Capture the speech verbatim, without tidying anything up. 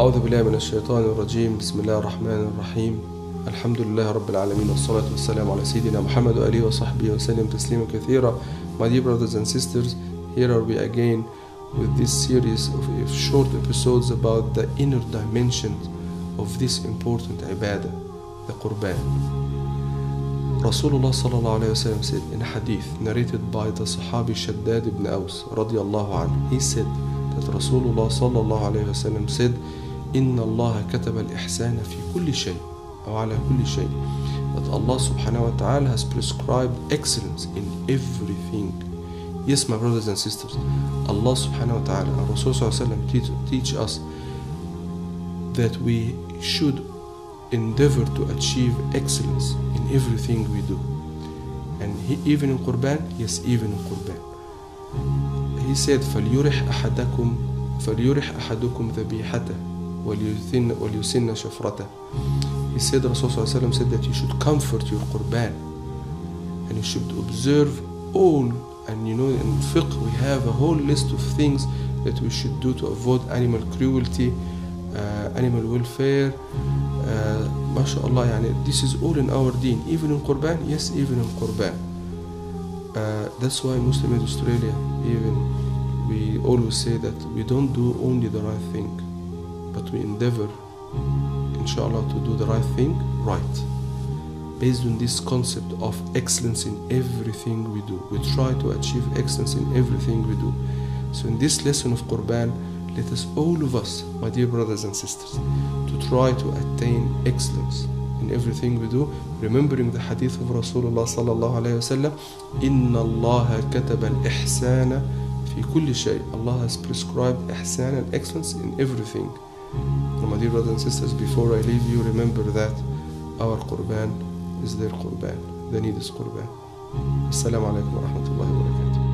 أعوذ بالله من الشيطان الرجيم بسم الله الرحمن الرحيم الحمد لله رب العالمين والصلاة والسلام على سيدنا محمد وآله وصحبه وسلم تسليما كثيرا. My dear brothers and sisters, here are we again with this series of short episodes about the inner dimensions of this important ibadah, the Qurban. Rasulullah sallallahu alayhi wa sallam said in a hadith narrated by the Sahabi Shaddad ibn Aus radiallahu anhu, he said that Rasulullah sallallahu alayhi wa sallam said, إِنَّ اللَّهَ كَتَبَ الْإِحْسَانَ فِي كُلِّ شَيْءٍ أو على كل شيء. That Allah subhanahu wa ta'ala has prescribed excellence in everything. Yes, my brothers and sisters, Allah subhanahu wa ta'ala and Rasul sallallahu alayhi wa sallam teach us that we should endeavor to achieve excellence in everything we do. And he, even in Qurban, yes, even in Qurban, he said, فَلْيُرِحْ أَحَدَكُمْ فَلْيُرِحْ أَحَدُكُمْ ذَبِيحَتَهُ وَلْيُسِنَّ وَلْيُسِنَّ شَفْرَتَهُ. He said, Rasulullah sallallahu alayhi wa sallam said that you should comfort your Qurban and you should observe all. And you know, in fiqh we have a whole list of things that we should do to avoid animal cruelty, uh, animal welfare, uh, mashallah, yani, this is all in our deen, even in Qurban, yes, even in Qurban. Uh, that's why Muslim in Australia, even we always say that we don't do only the right thing, but we endeavor, inshallah, to do the right thing right, based on this concept of excellence in everything we do. We try to achieve excellence in everything we do. So in this lesson of Qurban, let us, all of us, my dear brothers and sisters, to try to attain excellence in everything we do, remembering the hadith of Rasulullah sallallahu alayhi wa sallam, إِنَّ اللَّهَ كَتَبَ الْإِحْسَانَ فِي كُلِّ شَيْءٍ. Allah has prescribed ihsan and excellence in everything. My dear brothers and sisters, before I leave you, remember that our Qurban is their Qurban, the need is Qurban. Assalamu alaikum wa rahmatullahi wa barakatuh.